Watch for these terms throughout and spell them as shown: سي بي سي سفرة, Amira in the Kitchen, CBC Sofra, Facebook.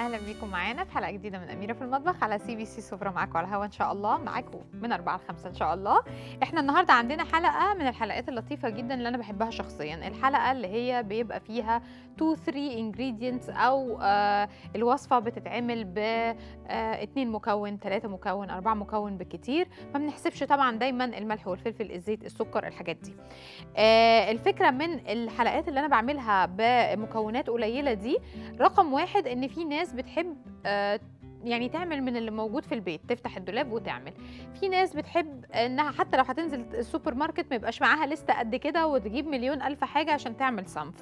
اهلا بيكم معانا في حلقه جديده من اميره في المطبخ على CBC سفرة، معاكم على الهوا ان شاء الله، معاكم من 4 ل5 ان شاء الله. احنا النهارده عندنا حلقه من الحلقات اللطيفه جدا اللي انا بحبها شخصيا، الحلقه اللي هي بيبقى فيها 2-3 ingredients او الوصفه بتتعمل ب 2 مكون 3 مكون 4 مكون بالكتير، ما بنحسبش طبعا دايما الملح والفلفل الزيت السكر الحاجات دي. الفكره من الحلقات اللي انا بعملها بمكونات قليله دي، رقم واحد ان في ناس بتحب يعني تعمل من اللي موجود في البيت، تفتح الدولاب وتعمل. في ناس بتحب انها حتى لو هتنزل السوبر ماركت ما يبقاش معاها لسته قد كده وتجيب مليون الف حاجه عشان تعمل صنف.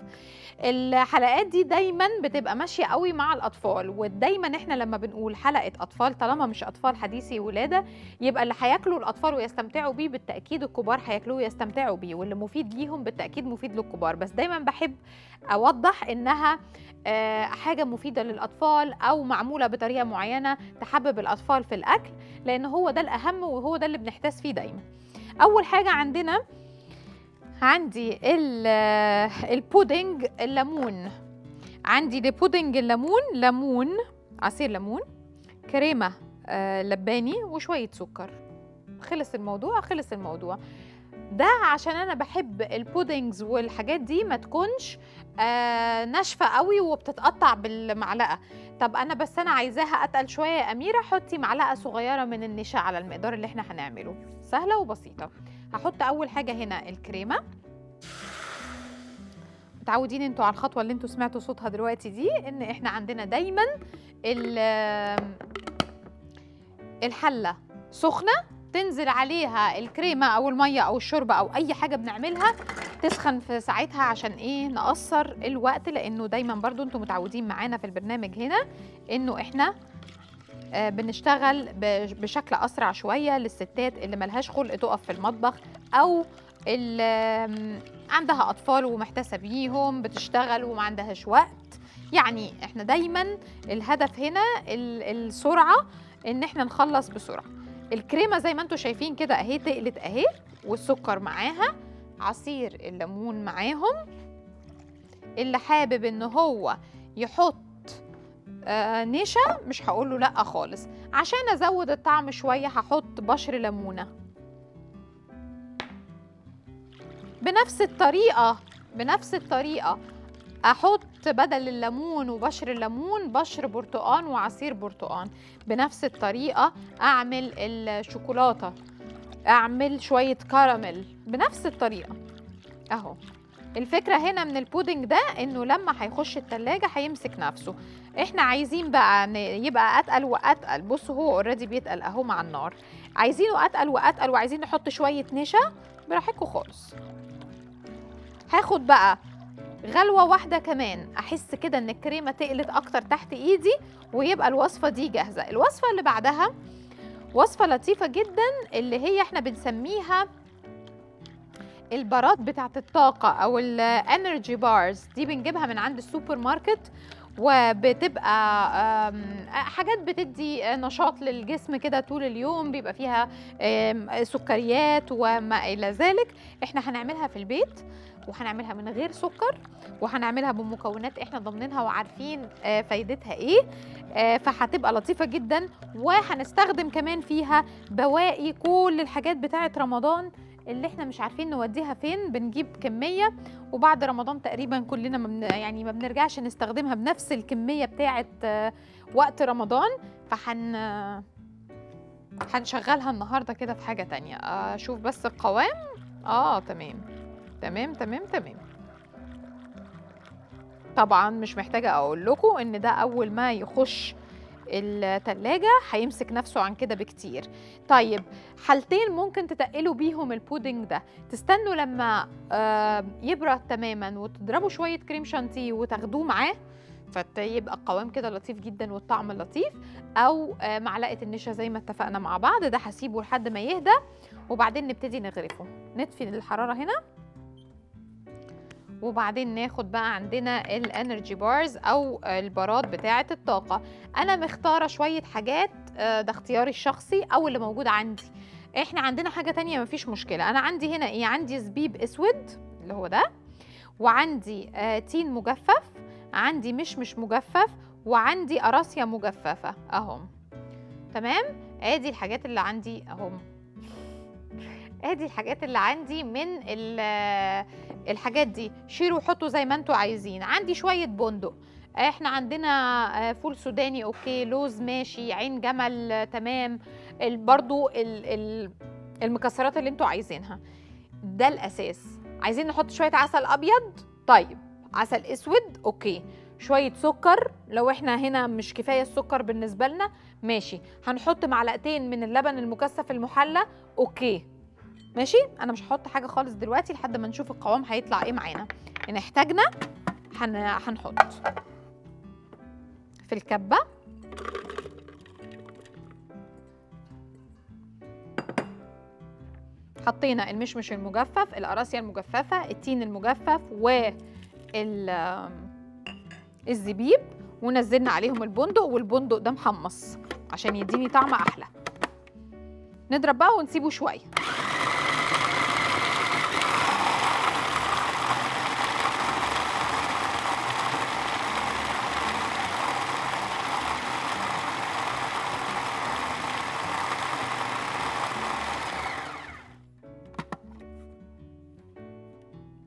الحلقات دي دايما بتبقى ماشيه قوي مع الاطفال، ودايما احنا لما بنقول حلقه اطفال، طالما مش اطفال حديثي ولاده يبقى اللي هياكلوا الاطفال ويستمتعوا بيه بالتاكيد الكبار هياكلوه ويستمتعوا بيه، واللي مفيد ليهم بالتاكيد مفيد للكبار، بس دايما بحب اوضح انها حاجه مفيده للاطفال او معموله بطريقه معينه تحبب الأطفال في الأكل، لأن هو ده الأهم وهو ده اللي بنحتاس فيه دايما. أول حاجة عندي البودنج الليمون، عندي البودنج الليمون، ليمون عصير ليمون، كريمة لباني وشوية سكر. خلص الموضوع ده، عشان انا بحب البودنجز والحاجات دي ما تكونش ناشفه قوي وبتتقطع بالمعلقه. طب انا عايزاها اتقل شويه يا اميره، حطي معلقه صغيره من النشا على المقدار اللي احنا هنعمله، سهله وبسيطه. هحط اول حاجه هنا الكريمه، متعودين انتوا على الخطوه اللي انتوا سمعتوا صوتها دلوقتي دي، ان احنا عندنا دايما الحله سخنه تنزل عليها الكريمه او الميه او الشوربه او اي حاجه بنعملها تسخن في ساعتها، عشان ايه؟ نقصر الوقت، لانه دايما برضو انتم متعودين معانا في البرنامج هنا انه احنا بنشتغل بشكل اسرع شويه للستات اللي ملهاش خلق تقف في المطبخ، او اللي عندها اطفال ومحتاسه بيهم بتشتغل وما عندهاش وقت. يعني احنا دايما الهدف هنا السرعه، ان احنا نخلص بسرعه. الكريمه زي ما انتم شايفين كده اهي تقلت اهي، والسكر معاها، عصير الليمون معاهم. اللي حابب ان هو يحط نشا مش هقوله لا خالص، عشان ازود الطعم شويه هحط بشر ليمونه. بنفس الطريقه احط بدل الليمون وبشر الليمون بشر برتقان وعصير برتقان. بنفس الطريقه اعمل الشوكولاته، اعمل شويه كراميل بنفس الطريقه اهو. الفكره هنا من البودنج ده انه لما هيخش التلاجة هيمسك نفسه. احنا عايزين بقى يبقى اتقل واتقل، بصوا هو اوريدي بيتقل اهو مع النار، عايزينه اتقل واتقل، وعايزين نحط شويه نشا براحتكم خالص. هاخد بقى غلوه واحده كمان، احس كده ان الكريمه تقلت اكتر تحت ايدي، ويبقى الوصفه دي جاهزه. الوصفه اللي بعدها وصفه لطيفه جدا، اللي هي احنا بنسميها البارات بتاعه الطاقه او الانرجي بارز. دي بنجيبها من عند السوبر ماركت، وبتبقى حاجات بتدي نشاط للجسم كده طول اليوم، بيبقى فيها سكريات وما الى ذلك. احنا هنعملها في البيت، وهنعملها من غير سكر، وهنعملها بمكونات احنا ضامنينها وعارفين فايدتها ايه، فهتبقى لطيفه جدا. وهنستخدم كمان فيها بواقي كل الحاجات بتاعه رمضان اللي احنا مش عارفين نوديها فين، بنجيب كميه وبعد رمضان تقريبا كلنا ما بنرجعش نستخدمها بنفس الكميه بتاعه وقت رمضان، هنشغلها النهارده كده في حاجه تانية. اشوف بس القوام، تمام. طبعا مش محتاجه اقول لكم ان ده اول ما يخش التلاجة هيمسك نفسه عن كده بكتير. طيب حالتين ممكن تتقلوا بيهم البودنج ده، تستنوا لما يبرد تماما وتضربوا شوية كريم شانتيه وتاخدوه معاه، فيبقى القوام كده لطيف جدا والطعم لطيف، او معلقة النشا زي ما اتفقنا مع بعض. ده هسيبه لحد ما يهدى وبعدين نبتدي نغرفه. نطفي الحرارة هنا، وبعدين ناخد بقى عندنا الانرجي بارز او البارات بتاعه الطاقه. انا مختاره شويه حاجات، ده اختياري الشخصي او اللي موجود عندي. احنا عندنا حاجه تانية مفيش مشكله. انا عندي هنا ايه؟ عندي زبيب اسود اللي هو ده، وعندي تين مجفف، عندي مشمش مجفف، وعندي قراصيه مجففه اهم. تمام، ادي الحاجات اللي عندي اهم، ادي الحاجات اللي عندي من الحاجات دي. شيلوا وحطوا زي ما انتوا عايزين. عندي شويه بندق، احنا عندنا فول سوداني اوكي، لوز ماشي، عين جمل تمام، برضو المكسرات اللي انتوا عايزينها. ده الاساس. عايزين نحط شويه عسل ابيض، طيب عسل اسود اوكي، شويه سكر لو احنا هنا مش كفايه السكر بالنسبه لنا ماشي، هنحط معلقتين من اللبن المكثف المحلى اوكي ماشي. انا مش هحط حاجه خالص دلوقتي لحد ما نشوف القوام هيطلع ايه معانا. ان احتاجنا هنحط في الكبه حطينا المشمش المجفف، القراصيه المجففه، التين المجفف والزبيب، ونزلنا عليهم البندق، والبندق ده محمص عشان يديني طعم احلى. نضرب بقى ونسيبه شويه.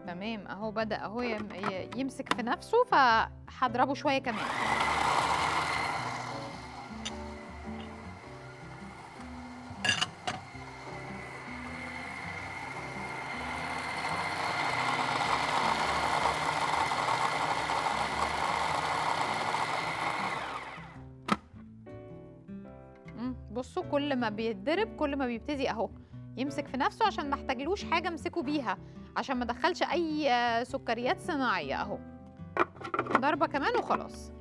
تمام اهو، بدأ اهو يمسك في نفسه، فهضربه شوية كمان. بصوا كل ما بيتضرب كل ما بيبتدي اهو يمسك في نفسه، عشان ما احتاجلوش حاجه امسكه بيها، عشان ما ادخلش اي سكريات صناعيه اهو. ضربه كمان وخلاص.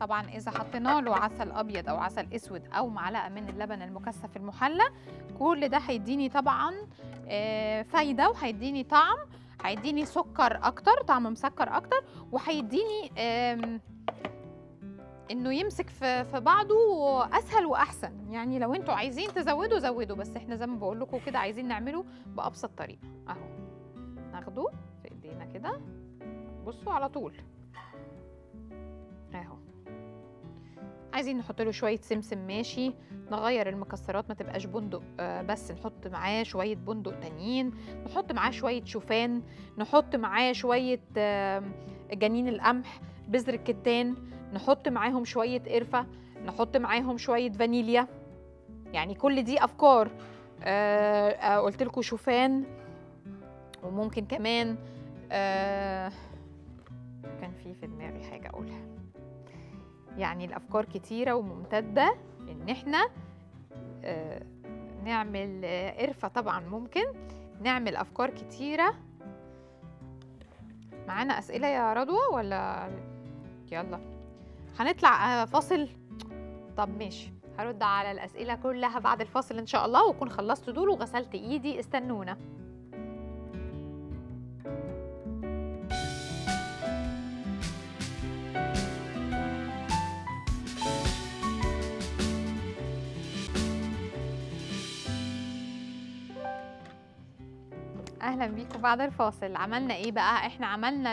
طبعا اذا حطينا له عسل ابيض او عسل اسود او معلقه من اللبن المكثف المحلى، كل ده هيديني طبعا فايده، وهيديني طعم، هيديني سكر اكتر، طعم مسكر اكتر، وهيديني انه يمسك في بعضه اسهل واحسن. يعني لو انتوا عايزين تزودوا زودوا، بس احنا زي ما بقول لكم كده عايزين نعمله بابسط طريقه اهو. ناخده في ايدينا كده، بصوا على طول اهو. عايزين نحط له شويه سمسم ماشي، نغير المكسرات ما تبقاش بندق بس، نحط معاه شويه بندق تانيين، نحط معاه شويه شوفان، نحط معاه شويه جنين القمح، بذر الكتان، نحط معاهم شويه قرفه، نحط معاهم شويه فانيليا. يعني كل دي افكار، قلت لكم شوفان، وممكن كمان كان في دماغي حاجه اقولها. يعني الافكار كتيره وممتده، ان احنا نعمل قرفه طبعا، ممكن نعمل افكار كتيره. معانا اسئله يا رضوى ولا يلا هنطلع فاصل؟ طب ماشي، هرد على الاسئله كلها بعد الفاصل ان شاء الله، واكون خلصت دول وغسلت ايدي. استنونا. اهلا بيكم بعد الفاصل. عملنا ايه بقى؟ احنا عملنا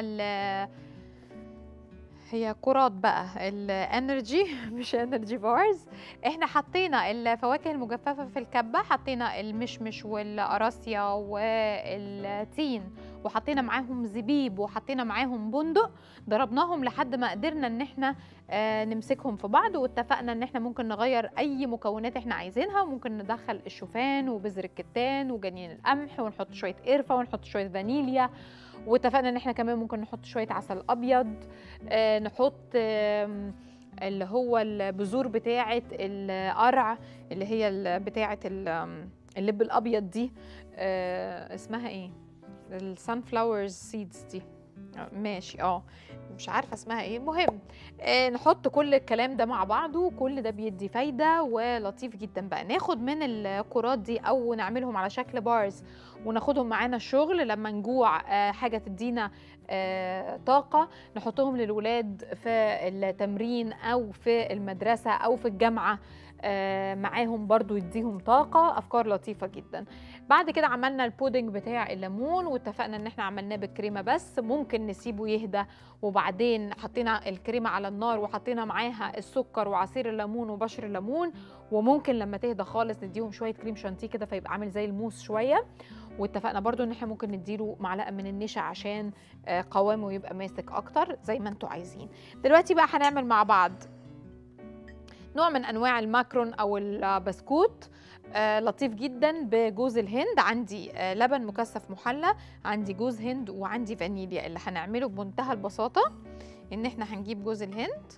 هي كرات بقى الانرجي، مش انرجي بارز. احنا حطينا الفواكه المجففه في الكبه، حطينا المشمش والقراصيه والتين، وحطينا معاهم زبيب، وحطينا معاهم بندق، ضربناهم لحد ما قدرنا ان احنا نمسكهم في بعض. واتفقنا ان احنا ممكن نغير اي مكونات احنا عايزينها، وممكن ندخل الشوفان وبذر الكتان وجنين القمح، ونحط شويه قرفه، ونحط شويه فانيليا، واتفقنا ان احنا كمان ممكن نحط شويه عسل ابيض، نحط اللي هو البذور بتاعه القرع اللي هي بتاعه اللب الابيض دي، اسمها ايه؟ السان فلاورز سيدز دي، ماشي مش عارفه اسمها ايه. المهم نحط كل الكلام ده مع بعضه وكل ده بيدي فايده ولطيف جدا. بقى ناخد من الكرات دي او نعملهم على شكل بارز وناخدهم معانا الشغل لما نجوع، حاجه تدينا طاقه، نحطهم للولاد في التمرين او في المدرسه او في الجامعه معاهم برضو يديهم طاقه. افكار لطيفه جدا. بعد كده عملنا البودنج بتاع الليمون واتفقنا ان احنا عملناه بالكريمه بس، ممكن نسيبه يهدى وبعدين حطينا الكريمه على النار وحطينا معاها السكر وعصير الليمون وبشر الليمون، وممكن لما تهدى خالص نديهم شويه كريم شانتيه كده فيبقى عامل زي الموس شويه. واتفقنا برضو ان احنا ممكن نديله معلقه من النشا عشان قوامه يبقى ماسك اكتر زي ما انتوا عايزين. دلوقتي بقى هنعمل مع بعض نوع من انواع الماكرون او البسكوت لطيف جدا بجوز الهند. عندي لبن مكثف محلى، عندي جوز هند، وعندي فانيليا. اللي هنعمله بمنتهى البساطه ان احنا هنجيب جوز الهند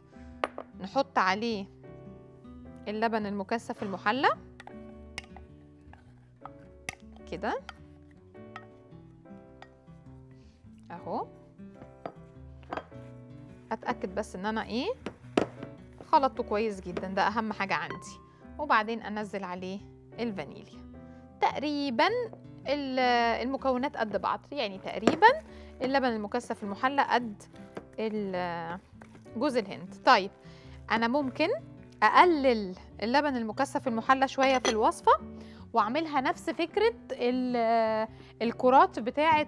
نحط عليه اللبن المكثف المحلى كده اهو. اتاكد بس ان انا خلطته كويس جدا، ده اهم حاجه عندي. وبعدين انزل عليه الفانيليا. تقريبا المكونات قد بعض، يعني تقريبا اللبن المكثف المحلى قد جوز الهند. طيب انا ممكن اقلل اللبن المكثف المحلى شويه في الوصفه واعملها نفس فكره الكرات بتاعه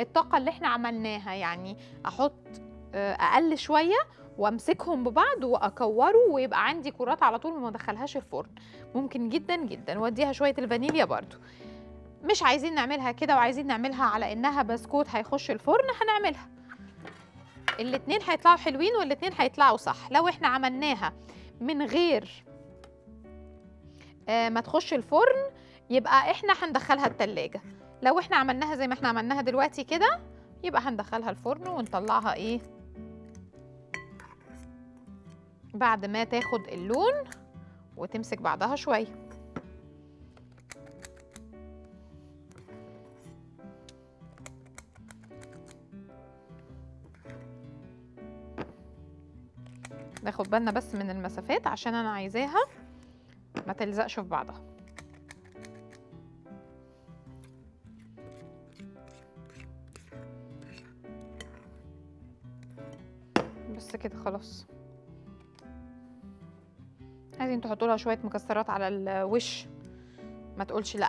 الطاقه اللي احنا عملناها، يعني احط اقل شويه وامسكهم ببعض واكوره ويبقى عندي كرات على طول وما ادخلهاش الفرن. ممكن جدا جدا. واديها شويه الفانيليا برضو. مش عايزين نعملها كده وعايزين نعملها على انها بسكوت هيخش الفرن، هنعملها الاتنين هيطلعوا حلوين والاتنين هيطلعوا صح. لو احنا عملناها من غير ما تخش الفرن يبقى احنا هندخلها التلاجة، لو احنا عملناها زي ما احنا عملناها دلوقتي كده يبقى هندخلها الفرن ونطلعها بعد ما تاخد اللون وتمسك بعضها شويه. ناخد بالنا بس من المسافات عشان انا عايزاها ما تلزقش في بعضها. بس كده خلاص. عايزين تحطوا لها شويه مكسرات على الوش، ما تقولش لا.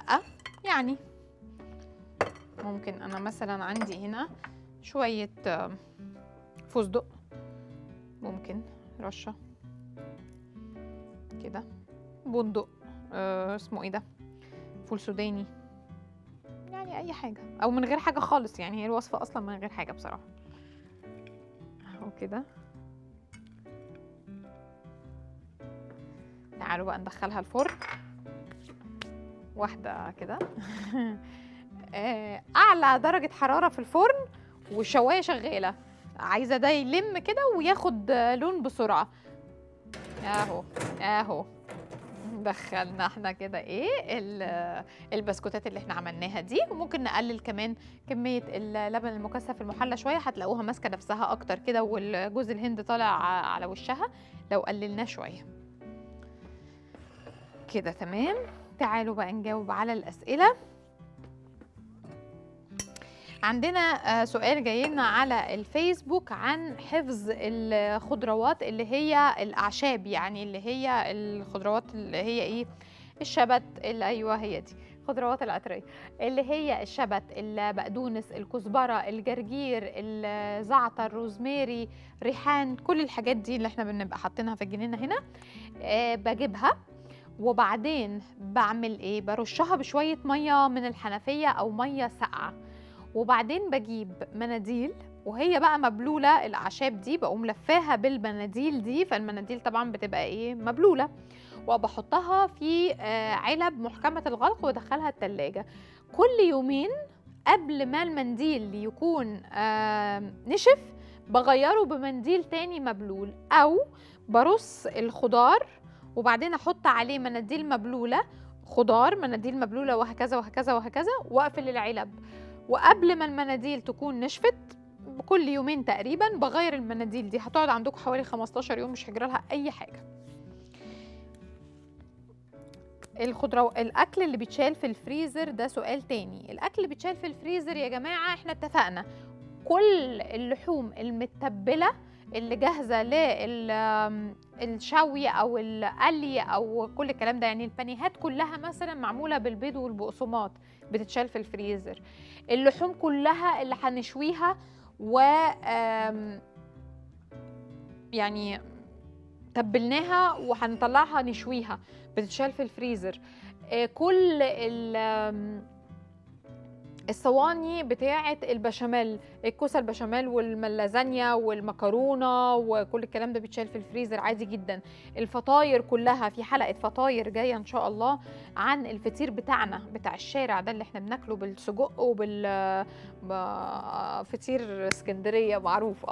يعني ممكن انا مثلا عندي هنا شويه فستق، ممكن رشه كده، بندق، اسمه ايه ده، فول سوداني، يعني اي حاجه او من غير حاجه خالص. يعني هي الوصفه اصلا من غير حاجه بصراحه اهو كده. تعالوا بقى ندخلها الفرن واحده كده اعلى درجه حراره في الفرن والشوايه شغاله. عايزه ده يلم كده وياخد لون بسرعه اهو اهو. دخلنا احنا كده البسكوتات اللي احنا عملناها دي. وممكن نقلل كمان كميه اللبن المكثف المحلى شويه، هتلاقوها ماسكه نفسها اكتر كده والجوز الهند طالع على وشها لو قللناه شويه كده. تمام. تعالوا بقى نجاوب على الأسئلة. عندنا سؤال جايلنا على الفيسبوك عن حفظ الخضروات اللي هي الأعشاب، يعني اللي هي الخضروات اللي هي الشبت اللي هي دي خضروات العطرية، اللي هي الشبت، البقدونس، الكزبرة، الجرجير، الزعتر، روزميري، ريحان. كل الحاجات دي اللي احنا بنبقى حاطينها في الجنينة هنا بجيبها وبعدين بعمل برشها بشوية مية من الحنفية او مية ساقعة، وبعدين بجيب مناديل وهي بقى مبلولة الأعشاب دي، بقوم لفاها بالمناديل دي. فالمناديل طبعا بتبقى مبلولة، وبحطها في علب محكمة الغلق وادخلها التلاجة. كل يومين قبل ما المنديل يكون نشف بغيره بمنديل تاني مبلول، او برص الخضار وبعدين احط عليه مناديل مبلوله، خضار، مناديل مبلوله، وهكذا وهكذا وهكذا، واقفل العلب. وقبل ما المناديل تكون نشفت كل يومين تقريبا بغير المناديل دي، هتقعد عندكم حوالي 15 يوم مش هجرالها اي حاجه. الخضره الاكل اللي بيتشال في الفريزر ده سؤال تاني. الاكل اللي بيتشال في الفريزر يا جماعه احنا اتفقنا كل اللحوم المتبله اللي جاهزه للشوي او القلي او كل الكلام ده، يعني البانيهات كلها مثلا معموله بالبيض والبقسماط بتتشال في الفريزر. اللحوم كلها اللي هنشويها و يعني تبلناها وهنطلعها نشويها بتتشال في الفريزر. كل الصواني بتاعه البشاميل، الكوسه البشاميل واللازانيا والمكرونه وكل الكلام ده بيتشال في الفريزر عادي جدا. الفطاير كلها، في حلقه فطاير جايه ان شاء الله عن الفطير بتاعنا بتاع الشارع ده اللي احنا بناكله بالسجق وبالفطير اسكندريه معروف.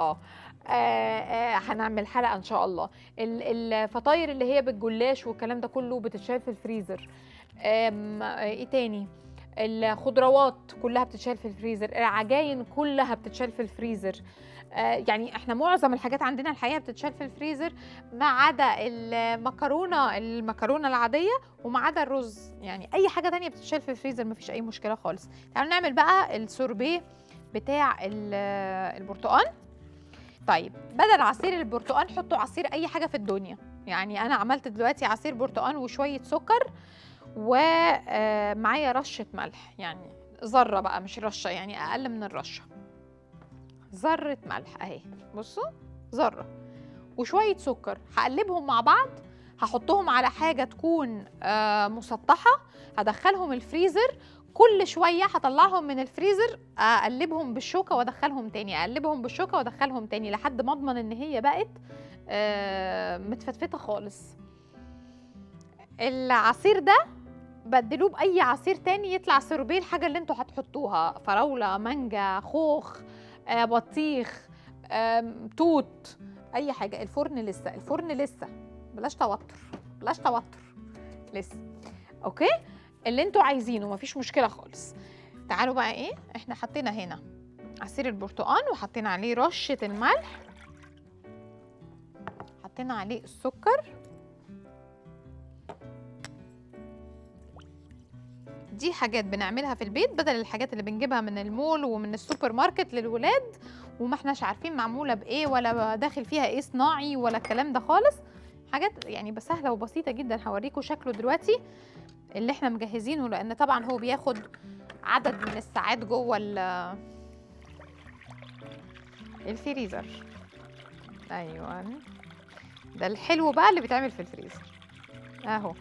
هنعمل حلقه ان شاء الله. الفطاير اللي هي بالجلاش والكلام ده كله بتتشال في الفريزر. ايه تاني؟ الخضروات كلها بتتشال في الفريزر، العجاين كلها بتتشال في الفريزر. يعني احنا معظم الحاجات عندنا الحقيقه بتتشال في الفريزر، ما عدا المكرونه العاديه وما عدا الرز، يعني اي حاجه تانية بتتشال في الفريزر مفيش اي مشكله خالص. تعالوا نعمل بقى السوربيه بتاع البرتقال. طيب بدل عصير البرتقال حطوا عصير اي حاجه في الدنيا، يعني انا عملت دلوقتي عصير برتقال وشويه سكر ومعايا رشة ملح، يعني ذرة بقى مش رشة، يعني أقل من الرشة، ذرة ملح أهي بصوا ذرة وشوية سكر. هقلبهم مع بعض، هحطهم على حاجة تكون مسطحة، هدخلهم الفريزر كل شوية، هطلعهم من الفريزر أقلبهم بالشوكة وأدخلهم تاني، أقلبهم بالشوكة وأدخلهم تاني لحد ما أضمن إن هي بقت متفتفتة خالص. العصير ده بدلوه باي عصير تاني يطلع سوربيه الحاجه اللي انتوا هتحطوها، فراوله، مانجا، خوخ، بطيخ، توت، اي حاجه. الفرن لسه بلاش توتر لسه، اوكي اللي انتوا عايزينه مفيش مشكله خالص. تعالوا بقى ايه، احنا حطينا هنا عصير البرتقال وحطينا عليه رشه الملح، حطينا عليه السكر، دي حاجات بنعملها في البيت بدل الحاجات اللي بنجيبها من المول ومن السوبر ماركت للولاد وما احناش عارفين معموله بايه ولا داخل فيها ايه صناعي ولا الكلام ده خالص. حاجات يعني سهله وبسيطه جدا. هوريكم شكله دلوقتي اللي احنا مجهزينه، لان طبعا هو بياخد عدد من الساعات جوه الفريزر. ايوه ده الحلو بقى اللي بيتعمل في الفريزر اهو،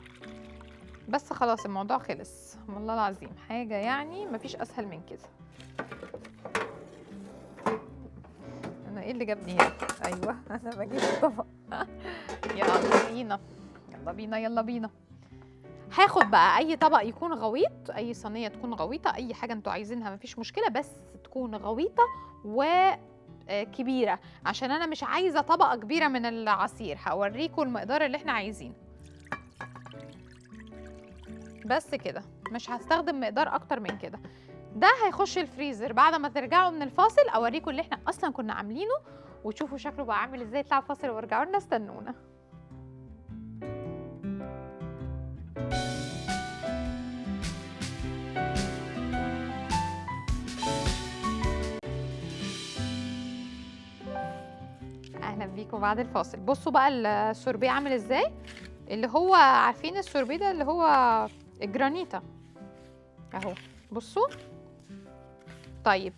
بس خلاص الموضوع خلص والله العظيم، حاجة يعني مفيش أسهل من كده. أنا إيه اللي جابني هنا؟ أيوه أنا بجيب الطبق. يلا بينا. هاخد بقى أي طبق يكون غويط، أي صينية تكون غويطة، أي حاجة أنتوا عايزينها مفيش مشكلة، بس تكون غويطة وكبيرة عشان أنا مش عايزة طبقة كبيرة من العصير. هوريكم المقدار اللي إحنا عايزينه بس كده، مش هستخدم مقدار اكتر من كده. ده هيخش الفريزر بعد ما ترجعوا من الفاصل، اوريكم اللي احنا اصلا كنا عاملينه وتشوفوا شكله بقى عامل ازاي. اطلعوا فاصل وارجعوا لنا، استنونا. اهلا بيكم بعد الفاصل. بصوا بقى السوربيه عامل ازاي، اللي هو عارفين السوربيه ده اللي هو الجرانيتا اهو، بصوا. طيب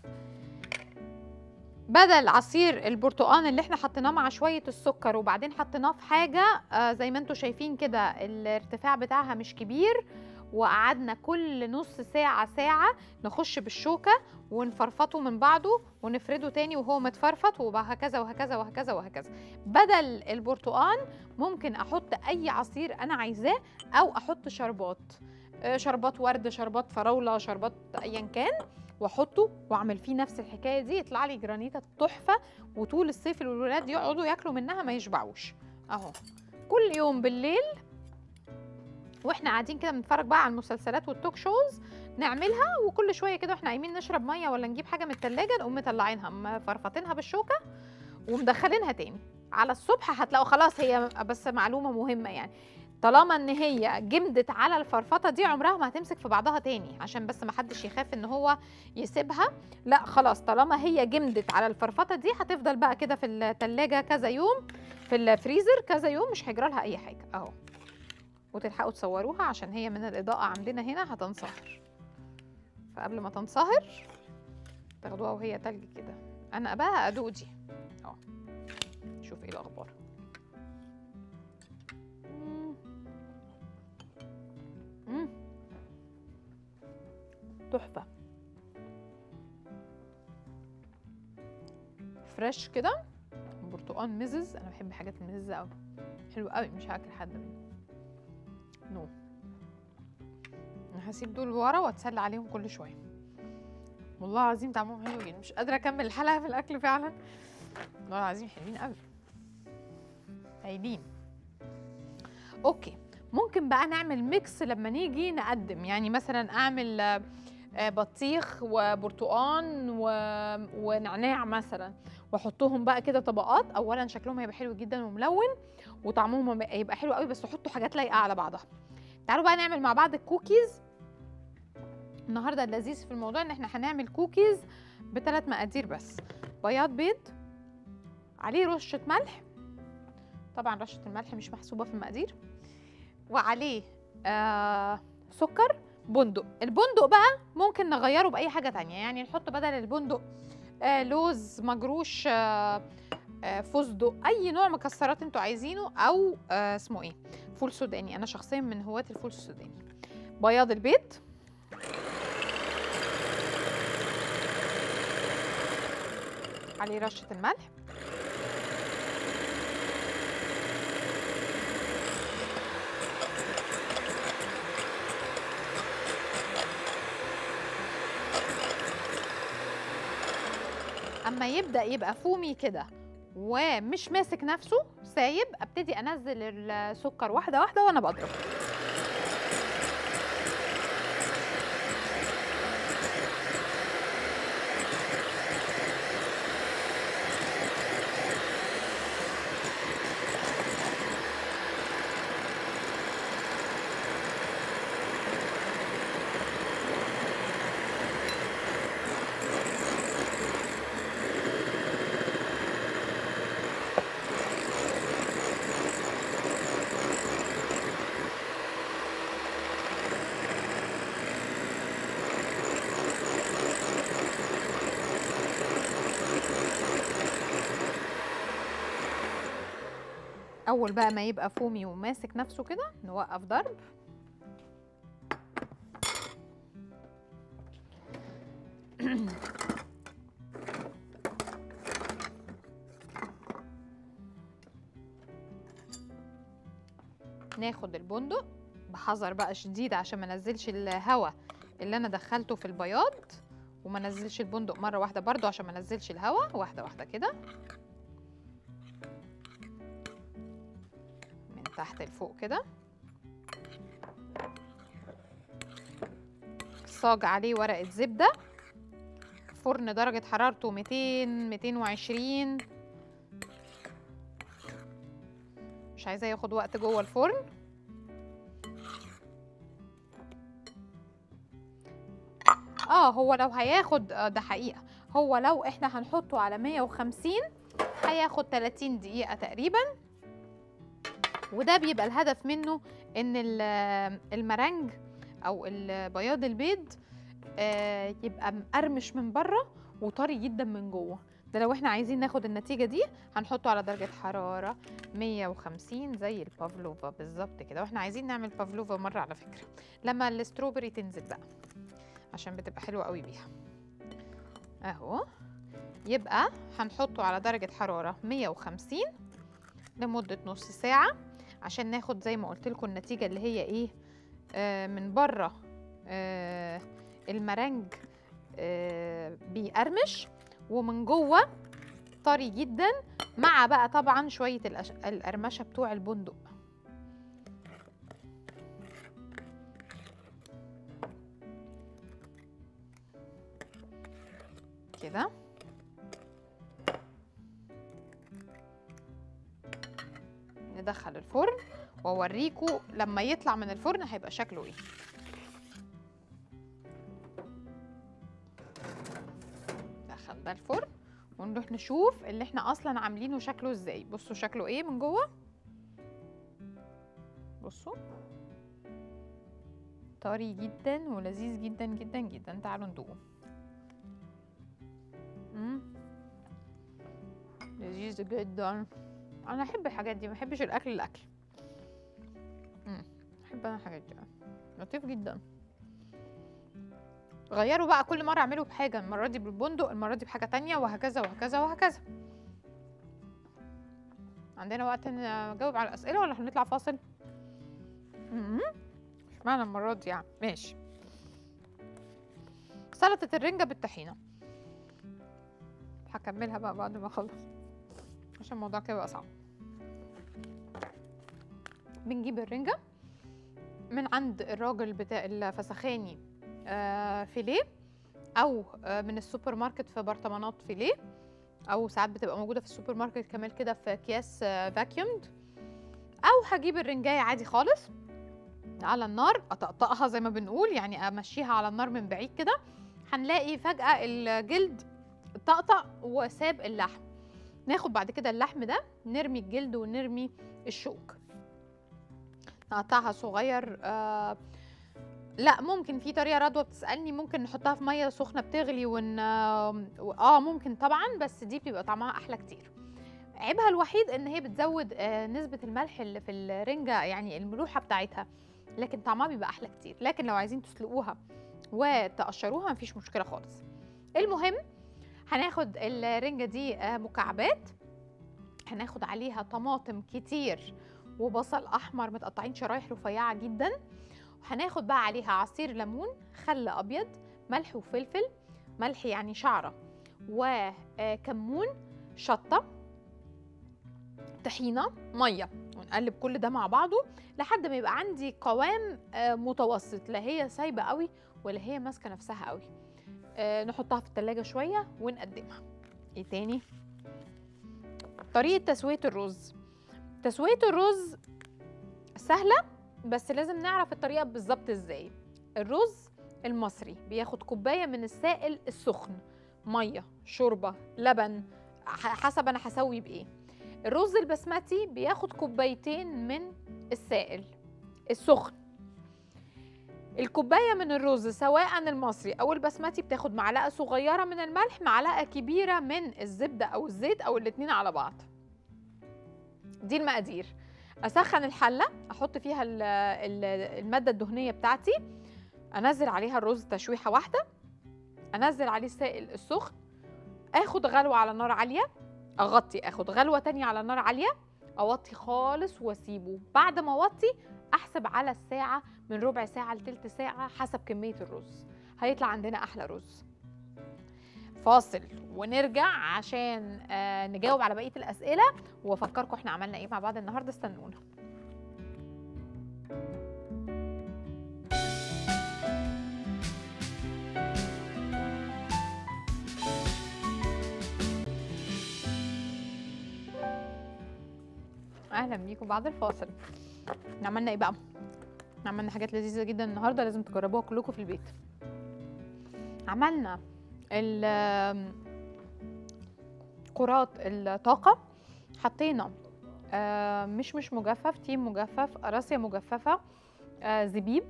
بدل عصير البرتقال اللي احنا حطيناه مع شويه السكر وبعدين حطيناه في حاجه زي ما انتم شايفين كده الارتفاع بتاعها مش كبير، وقعدنا كل نص ساعه ساعه نخش بالشوكه ونفرفطه من بعضه ونفرده تاني وهو متفرفط، وهكذا وهكذا وهكذا وهكذا. بدل البرتقال ممكن احط اي عصير انا عايزاه، او احط شربات، شربات ورد، شربات فراوله، شربات ايا كان، واحطه واعمل فيه نفس الحكايه دي، يطلع لي جرانيتا تحفه وطول الصيف الولاد يقعدوا ياكلوا منها ما يشبعوش اهو. كل يوم بالليل واحنا قاعدين كده بنتفرج بقى على المسلسلات والتوك شوز نعملها وكل شويه كده واحنا قايمين نشرب ميه ولا نجيب حاجه من التلاجة نقوم مطلعينها مفرفطينها بالشوكه ومدخلينها تاني على الصبح. هتلاقوا خلاص هي، بس معلومه مهمه يعني، طالما ان هي جمدت على الفرفطه دي عمرها ما هتمسك في بعضها تاني، عشان بس ما حدش يخاف ان هو يسيبها، لا خلاص طالما هي جمدت على الفرفطه دي هتفضل بقى كده في التلاجة كذا يوم، في الفريزر كذا يوم، مش هيجرى لها اي حاجه اهو. وتلحقوا تصوروها عشان هي من الاضاءه عندنا هنا هتنصهر، فقبل ما تنصهر تاخدوها وهي تلج كده. انا بقى ادوق دي اهو، شوف ايه الاخبار. تحفه، فريش كده، برتقان مزز، انا بحب حاجات المززه قوي، حلو قوي، مش هاكل حد منه نو. انا هسيب دول ورا واتسلى عليهم كل شويه، والله العظيم طعمهم حلو جدا، مش قادره اكمل الحلقه في الاكل فعلا، والله العظيم حلوين قوي هايلين. اوكي، ممكن بقى نعمل ميكس لما نيجي نقدم، يعني مثلا اعمل بطيخ وبرتقان ونعناع مثلا واحطهم بقى كده طبقات. اولا شكلهم هيبقى حلو جدا وملون وطعمهم هيبقى حلو قوي، بس حطوا حاجات لايقه على بعضها. تعالوا بقى نعمل مع بعض الكوكيز النهارده. اللذيذ في الموضوع ان احنا هنعمل كوكيز بثلاث مقادير بس، بياض بيض عليه رشه ملح، طبعا رشه الملح مش محسوبه في المقادير، وعليه سكر، بندق. البندق بقى ممكن نغيره باي حاجه تانية، يعني نحط بدل البندق لوز مجروش، فستق، اي نوع مكسرات انتوا عايزينه، او اسمه ايه، فول سوداني. انا شخصيا من هواة الفول السوداني. بياض البيض، عليه رشه الملح، اما يبدا يبقى فومي كده ومش ماسك نفسه سايب، ابتدي انزل السكر واحده واحده وانا بضرب. اول بقى ما يبقى فومي وماسك نفسه كده نوقف ضرب. ناخد البندق بحذر بقى شديد عشان ما ننزلش الهواء اللي انا دخلته في البياض، وما ننزلش البندق مره واحده برضو عشان ما ننزلش الهواء، واحده واحده كده تحت لفوق كده. صاج عليه ورقة زبدة، فرن درجة حرارته 200 220، مش عايزاه ياخد وقت جوه الفرن. هو لو هياخد ده حقيقة، هو لو احنا هنحطه على 150 هياخد 30 دقيقة تقريبا، وده بيبقى الهدف منه ان المرنج او بياض البيض يبقى مقرمش من بره وطري جدا من جوه. ده لو احنا عايزين ناخد النتيجه دي هنحطه على درجه حراره 150 زي البافلوفا بالظبط كده. واحنا عايزين نعمل بافلوفا مره على فكره لما الستروبري تنزل بقى، عشان بتبقى حلوه قوي بيها اهو. يبقى هنحطه على درجه حراره 150 لمده نص ساعه عشان ناخد زي ما قلت لكم النتيجه اللي هي ايه، من بره المرنج بيقرمش ومن جوه طري جدا، مع بقى طبعا شويه القرمشه بتوع البندق. كده. ندخل الفرن واوريكم لما يطلع من الفرن هيبقى شكله ايه. ندخل ده الفرن ونروح نشوف اللي احنا اصلا عاملينه شكله ازاي. بصوا شكله ايه من جوه. بصوا طري جدا ولذيذ جدا جدا جدا. تعالوا ندوقه. لذيذ جدا. انا احب الحاجات دي، ما احبش الاكل الاكل. احب انا الحاجات دي. لطيف جدا. غيروا بقى كل مره اعملوا بحاجه، المره دي بالبندق، المره دي بحاجه تانية، وهكذا وهكذا وهكذا. عندنا وقت نجاوب على الاسئله ولا هنطلع فاصل؟ مش معنى المره دي يعني. ماشي. سلطه الرنجه بالطحينه هكملها بقى بعد ما اخلص عشان الموضوع كده بقى صعب. بنجيب الرنجه من عند الراجل بتاع الفسخاني فيليه، او من السوبر ماركت في برطمانات فيليه، او ساعات بتبقى موجوده في السوبر ماركت كمان كده في اكياس فاكيومد، او هجيب الرنجايه عادي خالص على النار اطقطقها زي ما بنقول، يعني امشيها على النار من بعيد كده. هنلاقي فجاه الجلد اتطقطق وساب اللحم. ناخد بعد كده اللحم ده، نرمي الجلد ونرمي الشوك، نقطعها صغير. لا ممكن في طريقه رضوى بتسالني ممكن نحطها في ميه سخنه بتغلي ون ممكن طبعا، بس دي بتبقى طعمها احلى كتير. عيبها الوحيد ان هي بتزود نسبه الملح اللي في الرنجه، يعني الملوحه بتاعتها، لكن طعمها بيبقى احلى كتير. لكن لو عايزين تسلقوها وتقشروها مفيش مشكله خالص. المهم هناخد الرنجه دي مكعبات، هناخد عليها طماطم كتير وبصل احمر متقطعين شرايح رفيعه جدا، هناخد بقى عليها عصير ليمون، خل ابيض، ملح وفلفل، ملح يعني شعره، وكمون، شطه، طحينه، ميه، ونقلب كل ده مع بعضه لحد ما يبقى عندي قوام متوسط، لا هي سايبه قوي ولا هي ماسكه نفسها قوي. نحطها في التلاجة شويه ونقدمها. ايه تاني؟ طريقه تسويه الرز. تسويه الرز سهله بس لازم نعرف الطريقه بالظبط ازاي. الرز المصري بياخد كوبايه من السائل السخن، ميه، شوربه، لبن، حسب انا هسوي بايه. الرز البسمتي بياخد كوبايتين من السائل السخن. الكوبايه من الرز سواء المصري او البسمتي بتاخد معلقه صغيره من الملح، معلقه كبيره من الزبده او الزيت او الاتنين على بعض. دي المقادير. اسخن الحله، احط فيها الماده الدهنيه بتاعتي، انزل عليها الرز تشويحه واحده، انزل عليه السائل السخن، اخد غلوه على نار عاليه، اغطي، اخد غلوه تانية على نار عاليه، اوطي خالص واسيبه. بعد ما اوطي احسب على الساعه، من ربع ساعه لتلت ساعه حسب كميه الرز، هيطلع عندنا احلى رز. فاصل ونرجع عشان نجاوب على بقيه الاسئله وافكركم احنا عملنا ايه مع بعض النهارده. استنونا. اهلا بيكم بعد الفاصل. احنا عملنا ايه بقى؟ احنا عملنا حاجات لذيذه جدا النهارده، لازم تجربوها كلكم في البيت. عملنا كرات الطاقة، حطينا مش مجفف، تيم مجفف، قراصية مجففة، زبيب،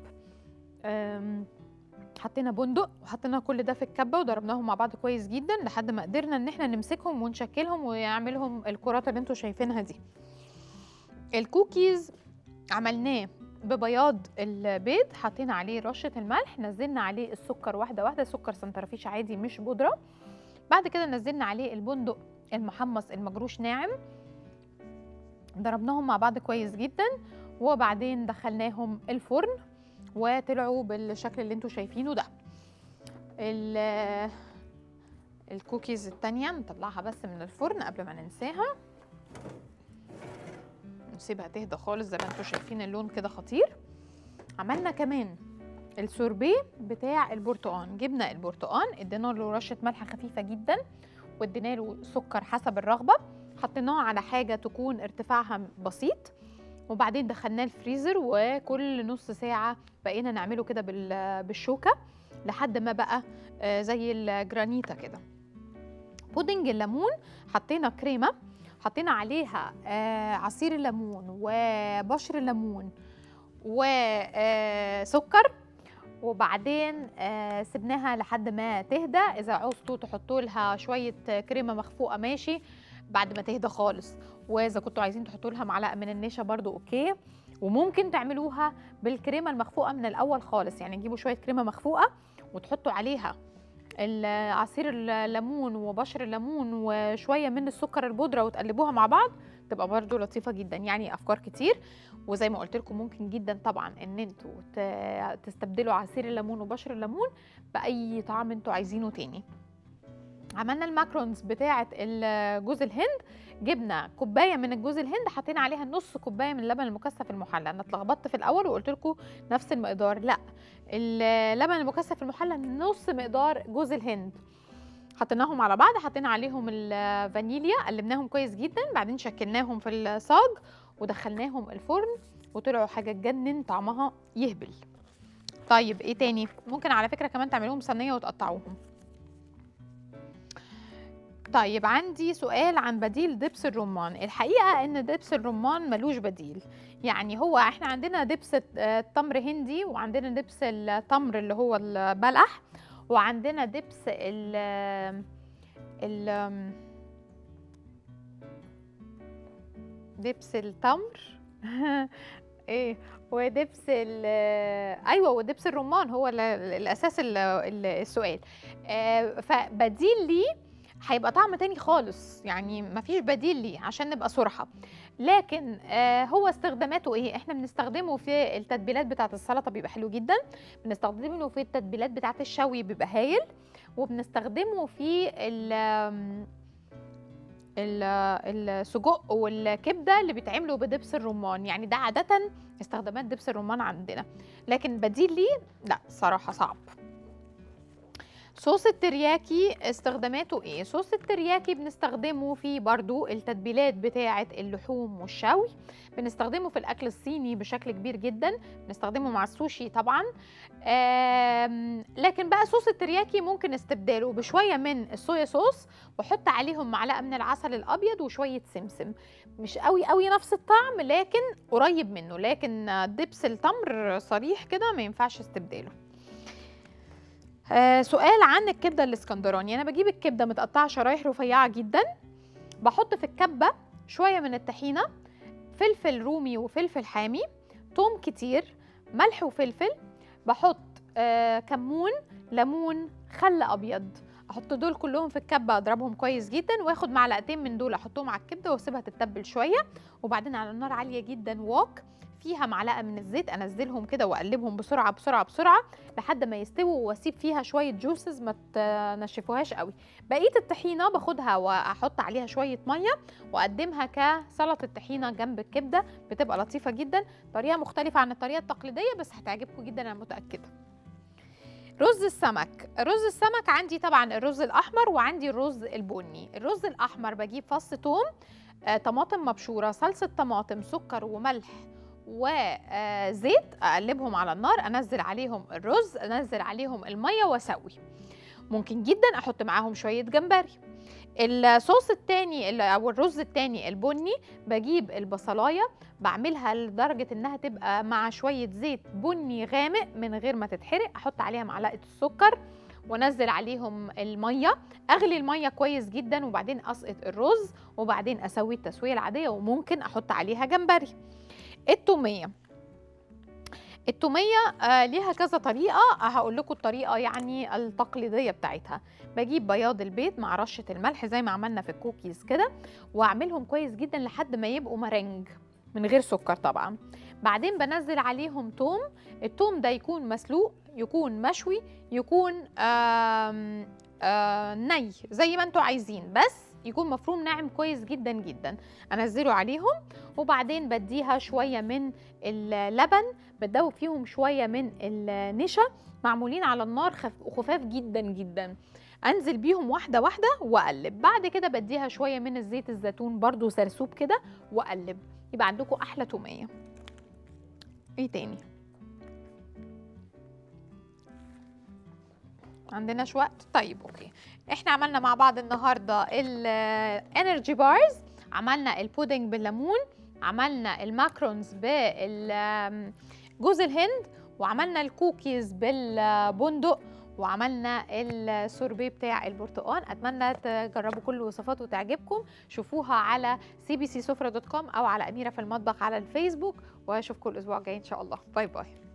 حطينا بندق، وحطينا كل ده في الكبة وضربناهم مع بعض كويس جدا لحد ما قدرنا ان احنا نمسكهم ونشكلهم ونعملهم الكرات اللي انتوا شايفينها دي. الكوكيز عملناه ببياض البيض، حطينا عليه رشه الملح، نزلنا عليه السكر واحده واحده، سكر سنترفيش عادي مش بودره. بعد كده نزلنا عليه البندق المحمص المجروش ناعم، ضربناهم مع بعض كويس جدا، وبعدين دخلناهم الفرن وطلعوا بالشكل اللي انتوا شايفينه ده. الكوكيز التانيه نطلعها بس من الفرن قبل ما ننساها، نسيبها تهدى خالص زي ما انتوا شايفين اللون كده خطير. عملنا كمان السوربيه بتاع البرتقان. جبنا البرتقان ادينا له رشه ملح خفيفه جدا وادينا له سكر حسب الرغبه، حطيناه على حاجه تكون ارتفاعها بسيط، وبعدين دخلناه الفريزر وكل نص ساعه بقينا نعمله كده بالشوكه لحد ما بقى زي الجرانيتا كده. بودنج الليمون حطينا كريمه حطينا عليها عصير الليمون وبشر الليمون وسكر، وبعدين سبناها لحد ما تهدى. اذا عوزتوا تحطوا لها شويه كريمه مخفوقه ماشي بعد ما تهدى خالص، واذا كنتوا عايزين تحطوا لها معلقه من النشا برضو اوكي. وممكن تعملوها بالكريمه المخفوقه من الاول خالص، يعني تجيبوا شويه كريمه مخفوقه وتحطوا عليها عصير الليمون وبشر الليمون وشويه من السكر البودره وتقلبوها مع بعض، تبقى برضو لطيفه جدا. يعني افكار كتير، وزي ما قلت لكم ممكن جدا طبعا ان انتوا تستبدلوا عصير الليمون وبشر الليمون باي طعم انتوا عايزينه تاني. عملنا الماكرونز بتاعه جوز الهند، جبنا كوبايه من الجوز الهند حطينا عليها نص كوبايه من اللبن المكثف المحلى. انا اتلخبطت في الاول وقلت لكم نفس المقدار، لا اللبن المكثف المحلى نص مقدار جوز الهند. حطيناهم على بعض، حطينا عليهم الفانيليا، قلبناهم كويس جدا، بعدين شكلناهم في الصاج ودخلناهم الفرن وطلعوا حاجه تجنن، طعمها يهبل. طيب ايه تاني؟ ممكن على فكره كمان تعملوهم صينيه وتقطعوهم. طيب عندي سؤال عن بديل دبس الرمان. الحقيقه ان دبس الرمان ملوش بديل، يعني هو احنا عندنا دبس التمر هندي، وعندنا دبس التمر اللي هو البلح، وعندنا دبس دبس التمر ايه، ودبس ايوه ودبس الرمان هو الاساس السؤال. فبديل ليه هيبقى طعم تاني خالص، يعني مفيش بديل ليه عشان نبقى صراحه. لكن هو استخداماته ايه؟ احنا بنستخدمه في التتبيلات بتاعه السلطه بيبقى حلو جدا، بنستخدمه في التتبيلات بتاعه الشوي بيبقى هايل، وبنستخدمه في السجق والكبده اللي بيتعملوا بدبس الرمان. يعني ده عاده استخدامات دبس الرمان عندنا، لكن بديل ليه لا صراحه صعب. صوص الترياكي استخداماته ايه؟ صوص الترياكي بنستخدمه في برضو التتبيلات بتاعة اللحوم والشوي، بنستخدمه في الأكل الصيني بشكل كبير جدا، بنستخدمه مع السوشي طبعا. لكن بقى صوص الترياكي ممكن استبداله بشوية من الصويا صوص، وحط عليهم معلقة من العسل الأبيض وشوية سمسم، مش قوي قوي نفس الطعم لكن قريب منه، لكن دبس التمر صريح كده ما ينفعش استبداله. سؤال عن الكبده الاسكندراني. انا بجيب الكبده متقطعه شرايح رفيعه جدا، بحط في الكبه شويه من الطحينه، فلفل رومي وفلفل حامي، توم كتير، ملح وفلفل، بحط كمون، ليمون، خل ابيض، احط دول كلهم في الكبه اضربهم كويس جدا، واخد معلقتين من دول احطهم على الكبده واسيبها تتبل شويه، وبعدين على نار عاليه جدا ووك فيها معلقه من الزيت انزلهم كده واقلبهم بسرعه بسرعه بسرعه لحد ما يستووا، واسيب فيها شويه جوسز ما تنشفوهاش قوي. بقيه الطحينه باخدها واحط عليها شويه ميه واقدمها كسلطه طحينه جنب الكبده، بتبقى لطيفه جدا، طريقه مختلفه عن الطريقه التقليديه بس هتعجبكم جدا انا متاكده. رز السمك. رز السمك عندي طبعا الرز الاحمر وعندي الرز البني. الرز الاحمر بجيب فص ثوم، طماطم مبشوره، صلصه طماطم، سكر وملح وزيت، اقلبهم على النار، انزل عليهم الرز، انزل عليهم الميه واسوي. ممكن جدا احط معاهم شويه جمبري. الصوص التاني او الرز التاني البني، بجيب البصلايه بعملها لدرجه انها تبقى مع شويه زيت بني غامق من غير ما تتحرق، احط عليها معلقه السكر وانزل عليهم الميه، اغلي الميه كويس جدا وبعدين اسقط الرز وبعدين اسوي التسويه العاديه، وممكن احط عليها جمبري. التوميه. التوميه ليها كذا طريقه، هقول لكم الطريقه يعني التقليديه بتاعتها. بجيب بياض البيض مع رشه الملح زي ما عملنا في الكوكيز كده، واعملهم كويس جدا لحد ما يبقوا مرنج من غير سكر طبعا. بعدين بنزل عليهم توم، التوم ده يكون مسلوق، يكون مشوي، يكون ني، زي ما انتوا عايزين، بس يكون مفروم ناعم كويس جدا جدا، انزله عليهم وبعدين بديها شويه من اللبن، بدوب فيهم شويه من النشا معمولين على النار خفاف جدا جدا، انزل بيهم واحده واحده واقلب. بعد كده بديها شويه من الزيت الزيتون برضو سرسوب كده واقلب. يبقى عندكم احلى توميه. ايه تاني؟ عندناش وقت؟ طيب اوكي، احنا عملنا مع بعض النهارده الانرجي بارز، عملنا البودنج بالليمون، عملنا الماكرونز بجوز الهند، وعملنا الكوكيز بالبندق، وعملنا السوربيه بتاع البرتقال. اتمنى تجربوا كل الوصفات وتعجبكم. شوفوها على cbcsofra.com او على اميره في المطبخ على الفيسبوك، واشوفكم الاسبوع الجاي ان شاء الله. باي باي.